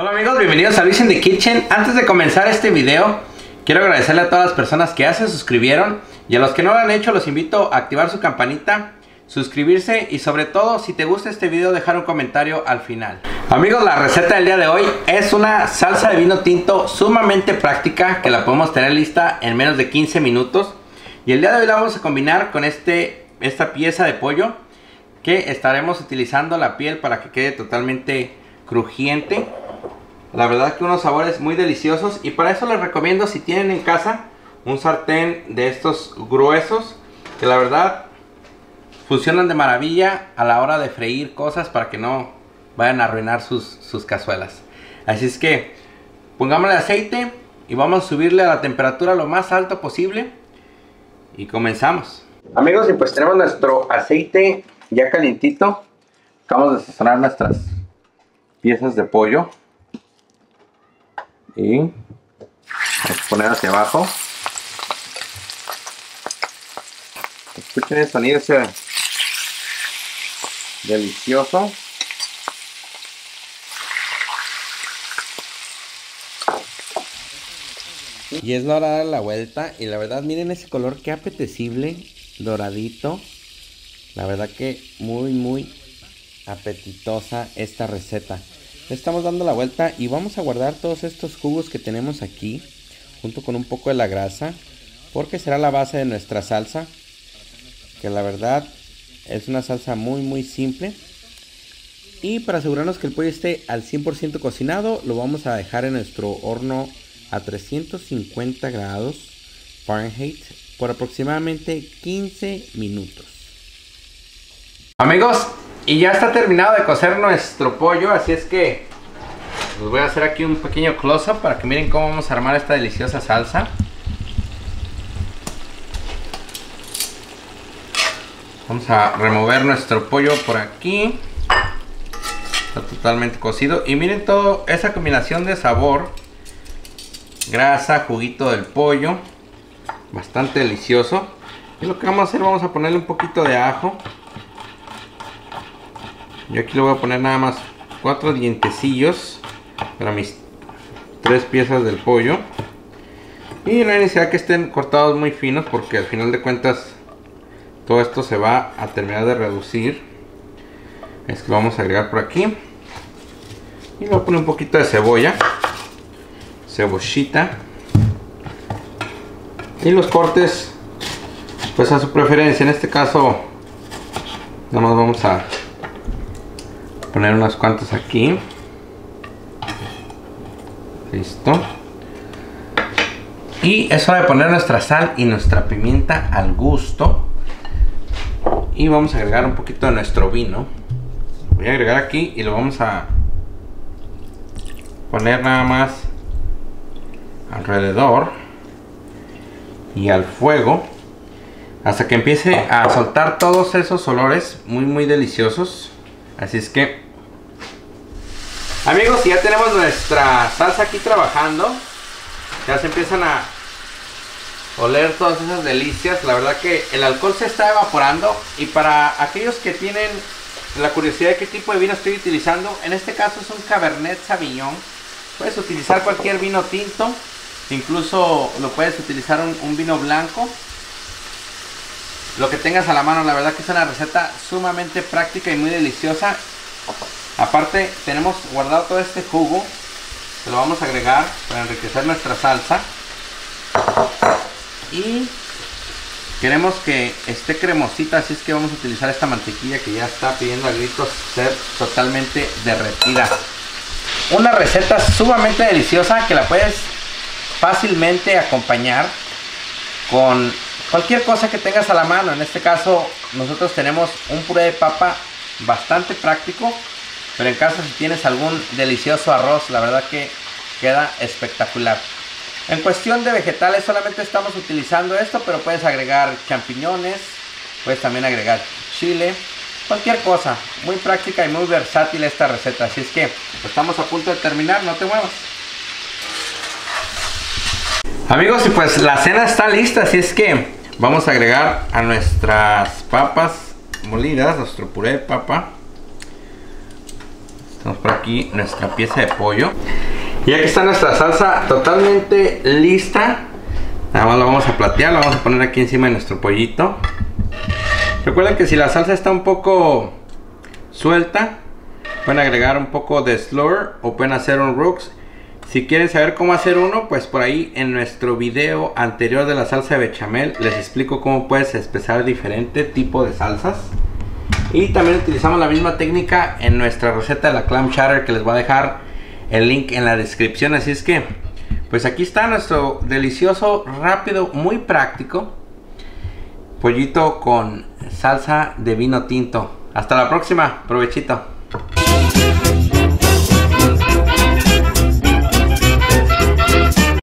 Hola amigos, bienvenidos a Luis in the Kitchen. Antes de comenzar este video, quiero agradecerle a todas las personas que ya se suscribieron, y a los que no lo han hecho los invito a activar su campanita, suscribirse y sobre todo, si te gusta este video, dejar un comentario al final. Amigos, la receta del día de hoy es una salsa de vino tinto sumamente práctica que la podemos tener lista en menos de 15 minutos. Y el día de hoy la vamos a combinar con esta pieza de pollo, que estaremos utilizando la piel para que quede totalmente crujiente. La verdad que unos sabores muy deliciosos, y para eso les recomiendo, si tienen en casa un sartén de estos gruesos, que la verdad funcionan de maravilla a la hora de freír cosas para que no vayan a arruinar sus cazuelas. Así es que pongámosle aceite y vamos a subirle a la temperatura lo más alto posible y comenzamos. Amigos, y pues tenemos nuestro aceite ya calientito. Acabamos de sazonar nuestras piezas de pollo y vamos a poner hacia abajo. Escuchen el sonido ese delicioso. Y es la hora de dar la vuelta, y la verdad miren ese color, qué apetecible, doradito. La verdad que muy apetitosa esta receta. Le estamos dando la vuelta y vamos a guardar todos estos jugos que tenemos aquí, junto con un poco de la grasa, porque será la base de nuestra salsa, que la verdad es una salsa muy simple. Y para asegurarnos que el pollo esté al 100% cocinado, lo vamos a dejar en nuestro horno a 350 grados Fahrenheit por aproximadamente 15 minutos. Amigos, y ya está terminado de cocer nuestro pollo, así es que les voy a hacer aquí un pequeño close-up para que miren cómo vamos a armar esta deliciosa salsa. Vamos a remover nuestro pollo por aquí. Está totalmente cocido y miren toda esa combinación de sabor, grasa, juguito del pollo, bastante delicioso. Y lo que vamos a hacer, vamos a ponerle un poquito de ajo. Yo aquí le voy a poner nada más 4 dientecillos para mis 3 piezas del pollo. Y no hay necesidad que estén cortados muy finos, porque al final de cuentas todo esto se va a terminar de reducir. Es que lo vamos a agregar por aquí. Y le voy a poner un poquito de cebolla, cebollita. Y los cortes, pues a su preferencia. En este caso, nada más vamos a poner unas cuantas aquí. Listo. Y es hora de poner nuestra sal y nuestra pimienta al gusto. Y vamos a agregar un poquito de nuestro vino. Voy a agregar aquí y lo vamos a poner nada más alrededor y al fuego, hasta que empiece a soltar todos esos olores muy deliciosos. Así es que amigos, ya tenemos nuestra salsa aquí trabajando. Ya se empiezan a oler todas esas delicias. La verdad que el alcohol se está evaporando. Y para aquellos que tienen la curiosidad de qué tipo de vino estoy utilizando, en este caso es un Cabernet Sauvignon. Puedes utilizar cualquier vino tinto, incluso lo puedes utilizar un vino blanco, lo que tengas a la mano. La verdad que es una receta sumamente práctica y muy deliciosa. Aparte tenemos guardado todo este jugo, se lo vamos a agregar para enriquecer nuestra salsa, y queremos que esté cremosita, así es que vamos a utilizar esta mantequilla que ya está pidiendo a gritos ser totalmente derretida. Una receta sumamente deliciosa que la puedes fácilmente acompañar con cualquier cosa que tengas a la mano. En este caso nosotros tenemos un puré de papa bastante práctico, pero en caso si tienes algún delicioso arroz, la verdad que queda espectacular. En cuestión de vegetales solamente estamos utilizando esto, pero puedes agregar champiñones, puedes también agregar chile, cualquier cosa. Muy práctica y muy versátil esta receta, así es que estamos a punto de terminar, no te muevas. Amigos, y pues la cena está lista, así es que vamos a agregar a nuestras papas molidas, nuestro puré de papa. Tenemos por aquí nuestra pieza de pollo. Y aquí está nuestra salsa totalmente lista. Nada más la vamos a platear, la vamos a poner aquí encima de nuestro pollito. Recuerden que si la salsa está un poco suelta, pueden agregar un poco de slurry o pueden hacer un rocks. Si quieren saber cómo hacer uno, pues por ahí en nuestro video anterior de la salsa de bechamel les explico cómo puedes espesar diferente tipo de salsas. Y también utilizamos la misma técnica en nuestra receta de la clam chowder, que les voy a dejar el link en la descripción. Así es que, pues aquí está nuestro delicioso, rápido, muy práctico pollito con salsa de vino tinto. Hasta la próxima, provechito.